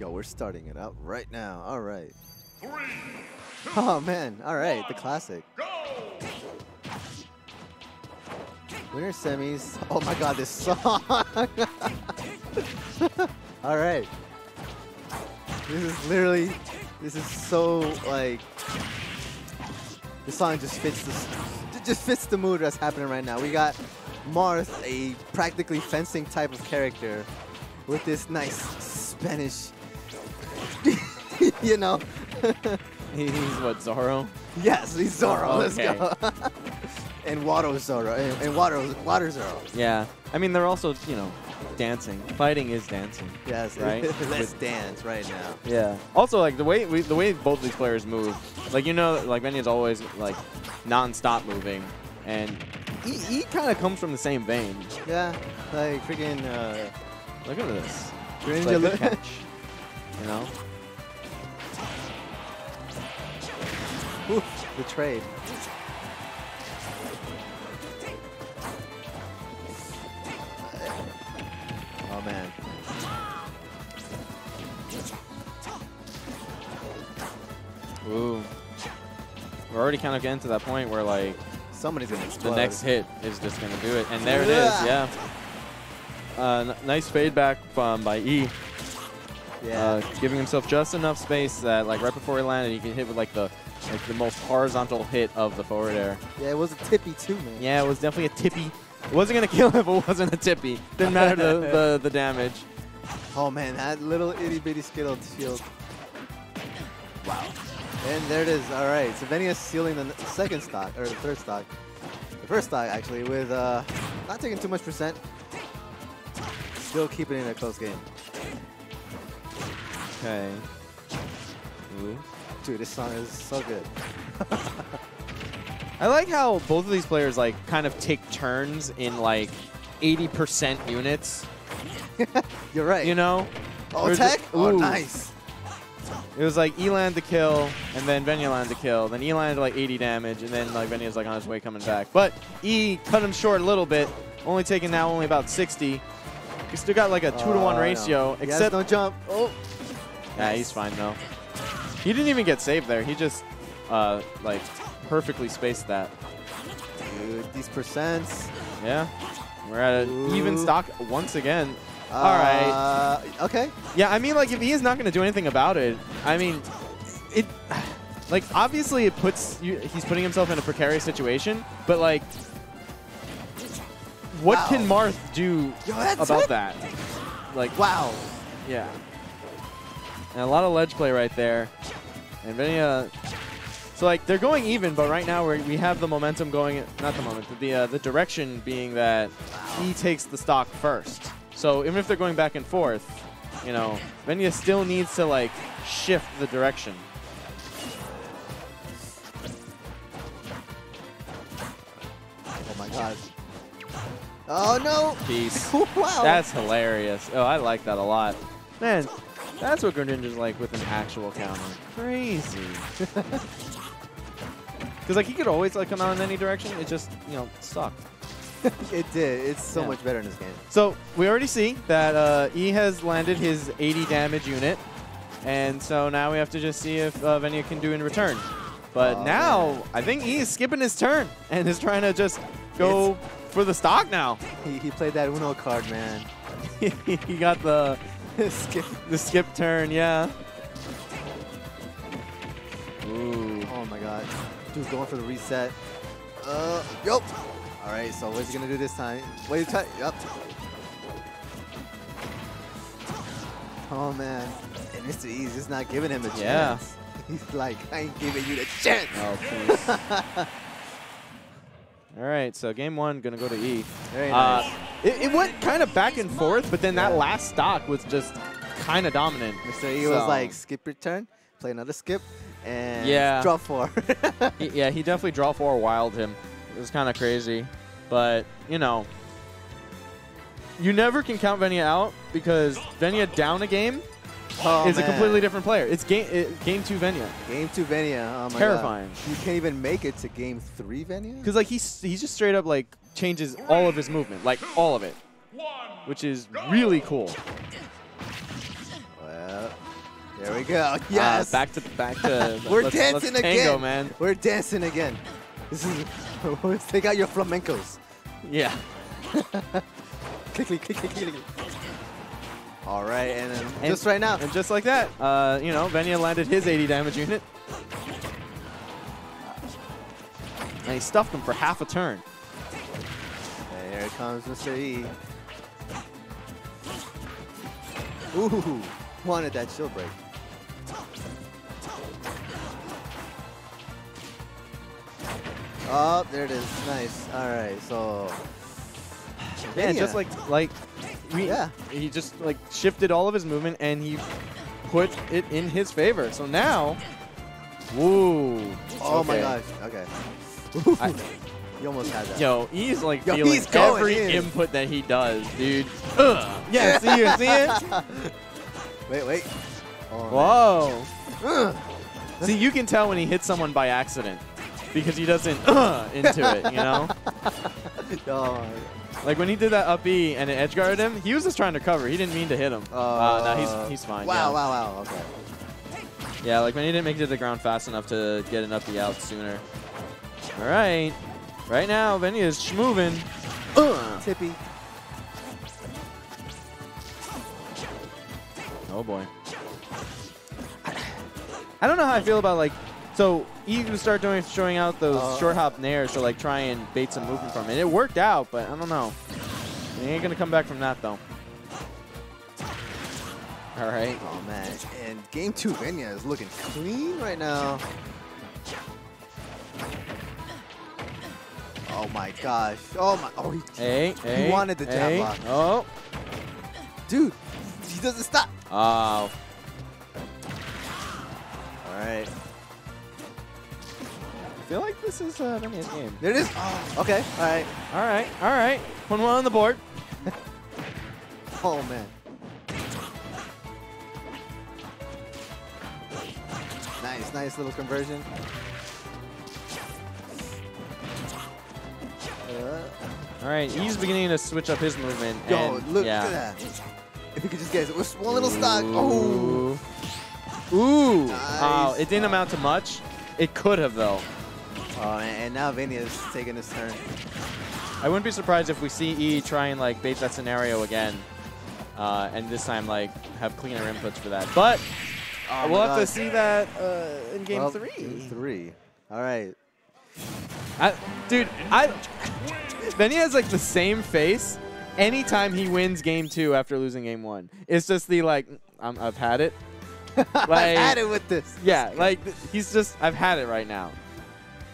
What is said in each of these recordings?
Yo, we're starting it up right now. All right. 3, 2, oh man. All right, 1, the classic. Go! Winner semis. Oh my God, this song. All right. This is so like. This song just fits the mood that's happening right now. We got Marth, a practically fencing type of character, with this nice Spanish, you know. He's what, Zorro? Yes, he's Zorro. Oh, okay. Let's go. And Waddle's Zorro, and Waddle's Zorro. Yeah, I mean they're also, you know, dancing. Fighting is dancing. Yes, right. Let's dance right now. Yeah. Also, like the way both these players move, like you know, like Venia's always like non-stop moving, and he kind of comes from the same vein. Yeah. Like freaking. Look at this. It's like a catch. You know. Oof, the trade. Oh man. Ooh. We're already kind of getting to that point where like somebody's gonna explode. The next hit is just gonna do it, and there it is. Yeah. Nice fade back by E. Yeah. Giving himself just enough space that like right before he landed, he can hit with like the most horizontal hit of the forward air. Yeah, it was a tippy too, man. Yeah, it was definitely a tippy. It wasn't going to kill him, but it wasn't a tippy. Didn't matter the damage. Oh, man, that little itty-bitty skittle shield. Wow. And there it is. All right, so Venia's sealing the second stock, or the third stock. The first stock, actually, with not taking too much percent. Still keeping it in a close game. Okay. Ooh. Dude, this song is so good. I like how both of these players like kind of take turns in like 80% units. You're right. You know? Oh, tech? Oh, nice. It was like E land to kill, and then Venia land to kill. Then E land to like 80 damage, and then like Venia's like on his way coming back. But E cut him short a little bit, only taking now only about 60. He still got like a 2-to-1 ratio, no. Except no jump. Oh. Yeah, nice. He's fine though. He didn't even get saved there. He just like perfectly spaced that. Dude, these percents. Yeah. We're at an even stock once again. All right. Okay. Yeah, I mean, like, if he is not going to do anything about it, I mean, it, like, obviously it puts, he's putting himself in a precarious situation, but, like, what wow. can Marth do about that? Like, wow. Yeah. And a lot of ledge play right there. And Venia. So like they're going even, but right now we have the momentum going. Not the moment, but the direction being that he takes the stock first. So even if they're going back and forth, you know, Venia still needs to like shift the direction. Oh my God! Oh no! Peace. Wow. That's hilarious. Oh, I like that a lot, man. That's what Greninja's like with an actual counter. Crazy. Because like he could always like come out in any direction. It just, you know, sucked. It did. It's so much better in this game. So we already see that E has landed his 80 damage unit, and so now we have to just see if Venia can do in return. But now I think E is skipping his turn and is trying to just go for the stock now. He played that Uno card, man. He got the. the skip turn, yeah. Ooh. Oh my God. Dude's going for the reset. Yup. All right, so what's he gonna do this time? What you try? Yup. Oh man. And Mr. E's just not giving him a chance. He's like, I ain't giving you the chance. Oh, please. All right, so game one, gonna go to E. Very nice. It went kind of back and forth, but then that last stock was just kind of dominant. Mr. E was like, skip your turn, play another skip, and draw four. Yeah, he definitely draw four wild him. It was kind of crazy. But, you know, you never can count Venia out because Venia down a game is a completely different player. It's game two Venia. Game two Venia. Oh my terrifying. God. You can't even make it to game three Venia? Because like he just straight up like changes all of his movement, like all of it, which is really cool. Well, There we go. Yes. Back to. We're dancing again, man. We're dancing again. This is. Take out your flamencos. Yeah. Click. All right, and just right now, and just like that, you know, Venia landed his 80 damage unit, and he stuffed him for half a turn. And here comes Mr. E. Ooh, wanted that shield break. Oh, there it is. Nice. All right, so Venia. Yeah, just like. Yeah, he just like shifted all of his movement and he put it in his favor. So now, whoa! Oh okay. My gosh! Okay, you almost had that. Yo, he's like feeling every input that he does, dude. Yeah, see it? Wait. Oh, whoa! See, you can tell when he hits someone by accident because he doesn't into it, you know. Oh. Like when he did that up B and it edge guarded him, he was just trying to cover. He didn't mean to hit him. No, he's fine. Wow. Okay. Yeah, like when he didn't make it to the ground fast enough to get an up B out sooner. All right. Right now, Venia is schmoving. Tippy. Oh boy. I don't know how I feel about like. So he would start showing out those short hop nairs to like try and bait some movement from it. It worked out, but I don't know. He ain't gonna come back from that though. All right. Oh man. And game two, Venia is looking clean right now. Oh my gosh. Oh my. Oh, he wanted the jab block. Oh. Dude, he doesn't stop. Oh. All right. I feel like this is Venia's game. There it is. Oh, okay. All right. 1-1 on the board. Oh man. Nice little conversion. All right, he's beginning to switch up his movement. Yo, look at that. If we could just get it with one little stock. Oh. Ooh. Nice. Oh, it didn't amount to much. It could have though. Oh, and now Venia's taking his turn. I wouldn't be surprised if we see E try and like bait that scenario again, and this time like have cleaner inputs for that. But we'll have to see that in game three. Game 3. All right. Dude, Venia has like the same face anytime he wins game 2 after losing game 1. It's just the like I've had it. Like, I've had it with this. Yeah, like he's just I've had it right now.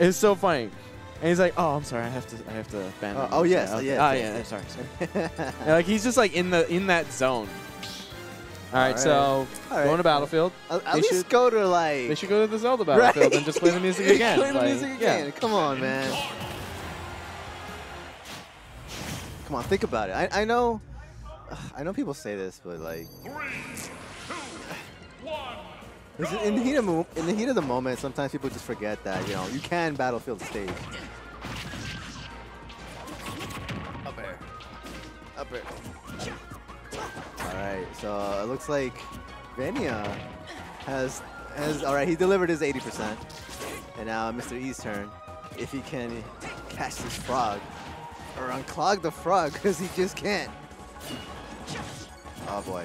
It's so funny, and he's like, "Oh, I'm sorry, I have to ban." Sorry. And, like he's just like in that zone. All right. So going to Battlefield. They should go to the Zelda Battlefield and just play the music again. Yeah. Come on, man. Come on, think about it. I know people say this, but like. 3, 2, 1. In the heat of the moment, sometimes people just forget that, you know, you can Battlefield stage. Up air. Alright, so it looks like Venia has alright, he delivered his 80%. And now Mr. E's turn. If he can catch this frog. Or unclog the frog, because he just can't. Oh boy.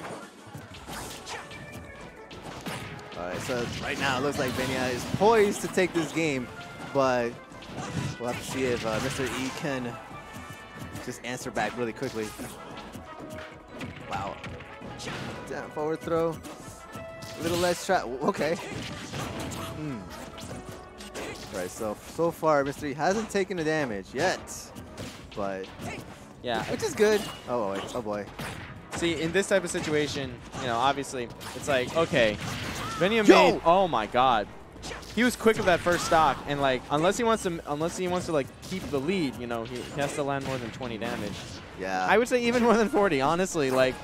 All right, so right now it looks like Venia is poised to take this game, but we'll have to see if Mr. E can just answer back really quickly. Wow. Down forward throw. A little less trap. Okay. All right, so far Mr. E hasn't taken the damage yet, but yeah, which is good. Oh boy. See, in this type of situation, you know, obviously it's like okay. Venia made, oh my god. He was quick with that first stock, and like unless he wants to like keep the lead, you know, he has to land more than 20 damage. Yeah. I would say even more than 40, honestly, like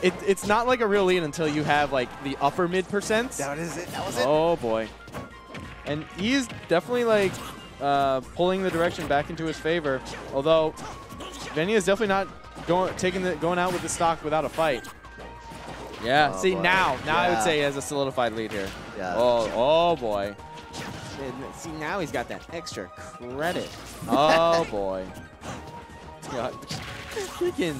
it's not like a real lead until you have like the upper mid percents. That was it. Oh boy. And he's definitely like pulling the direction back into his favor, although Venia is definitely not going out with the stock without a fight. Yeah, oh, see, boy. now I would say he has a solidified lead here. Yeah. Oh, oh boy. And see, now he's got that extra credit. Oh boy. Yeah. Freaking.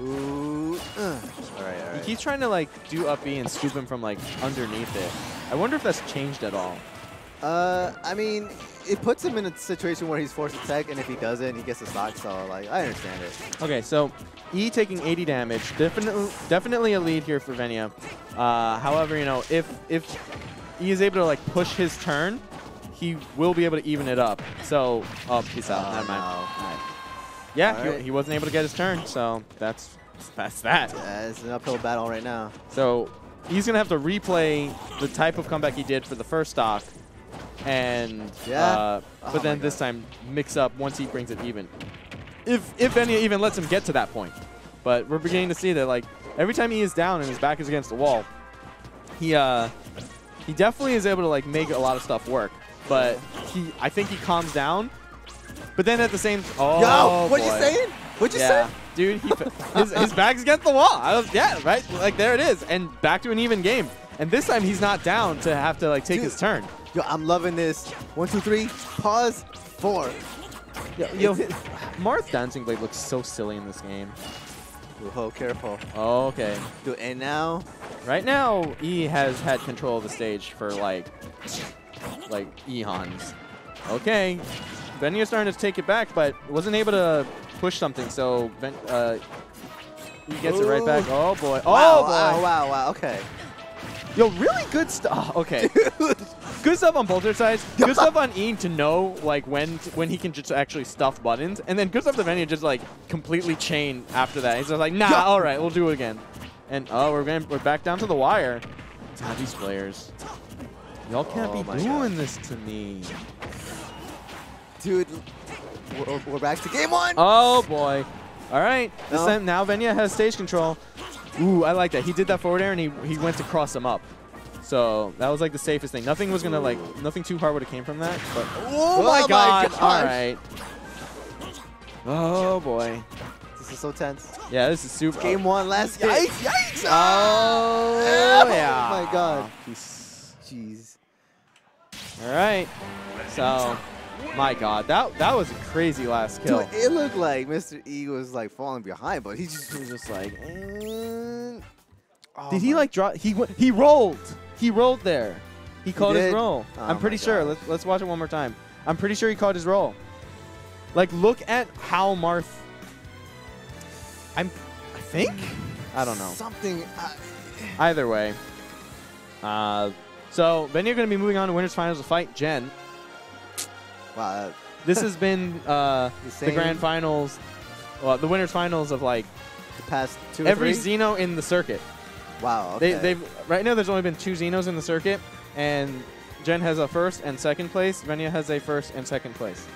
Ooh. All right. He keeps trying to like do up B and scoop him from like underneath it. I wonder if that's changed at all. I mean, it puts him in a situation where he's forced to tech, and if he doesn't, he gets a stock, so like I understand it. Okay, so E taking 80 damage, definitely a lead here for Venia. However, you know, if E is able to like push his turn, he will be able to even it up. So, oh, peace out. Never mind. All right. Yeah, he wasn't able to get his turn, so that's that. Yeah, it's an uphill battle right now. So he's gonna have to replay the type of comeback he did for the first stock. And but then this time mix up once he brings it even. If Venia even lets him get to that point. But we're beginning to see that like every time he is down and his back is against the wall, he definitely is able to like make a lot of stuff work. But I think he calms down. But then at the same Yo, what'd you say? Dude, his back's against the wall. Yeah, right? Like there it is. And back to an even game. And this time he's not down to have to like take his turn. Yo, I'm loving this. 1, 2, 3, pause, 4. Yo, Marth Dancing Blade looks so silly in this game. Oh, careful. Oh, okay. Dude, and now? Right now, E has had control of the stage for like eons. Okay. Venia's starting to take it back, but wasn't able to push something, so he gets it right back. Oh, boy. Oh, boy. Wow. Okay. Yo, really good stuff. Oh, okay. Dude. Good stuff on both their sides. Good stuff on E to know like when he can just actually stuff buttons, and then good stuff to Venia just like completely chain after that. He's just like, nah, all right, we'll do it again. And oh, we're back down to the wire. God, these players, y'all can't be doing this to me, dude. We're back to game one. Oh boy. All right. This time now Venia has stage control. Ooh, I like that. He did that forward air and he went to cross him up. So that was like the safest thing. Nothing was gonna like nothing too hard would have came from that. But oh my God! All right. Oh boy. This is so tense. Yeah, this is super. Game one, last hit. Yikes! Oh yeah! Oh my God! Jeez. All right. So, my God, that was a crazy last kill. Dude, it looked like Mr. E was like falling behind, but he was just like. Oh, did he like drop? He rolled. He rolled there. He called his roll. Oh, I'm pretty sure. Let's watch it one more time. I'm pretty sure he called his roll. Like, look at how Marth. I think. I don't know. Something. Either way. So Venia going to be moving on to winners finals to fight Jen. Wow. This has been the grand finals. Well, the winners finals of like. The past two or every three? Xeno in the circuit. Wow. Okay. They've right now. There's only been 2 Xenos in the circuit, and Jen has a 1st and 2nd place. Venia has a 1st and 2nd place.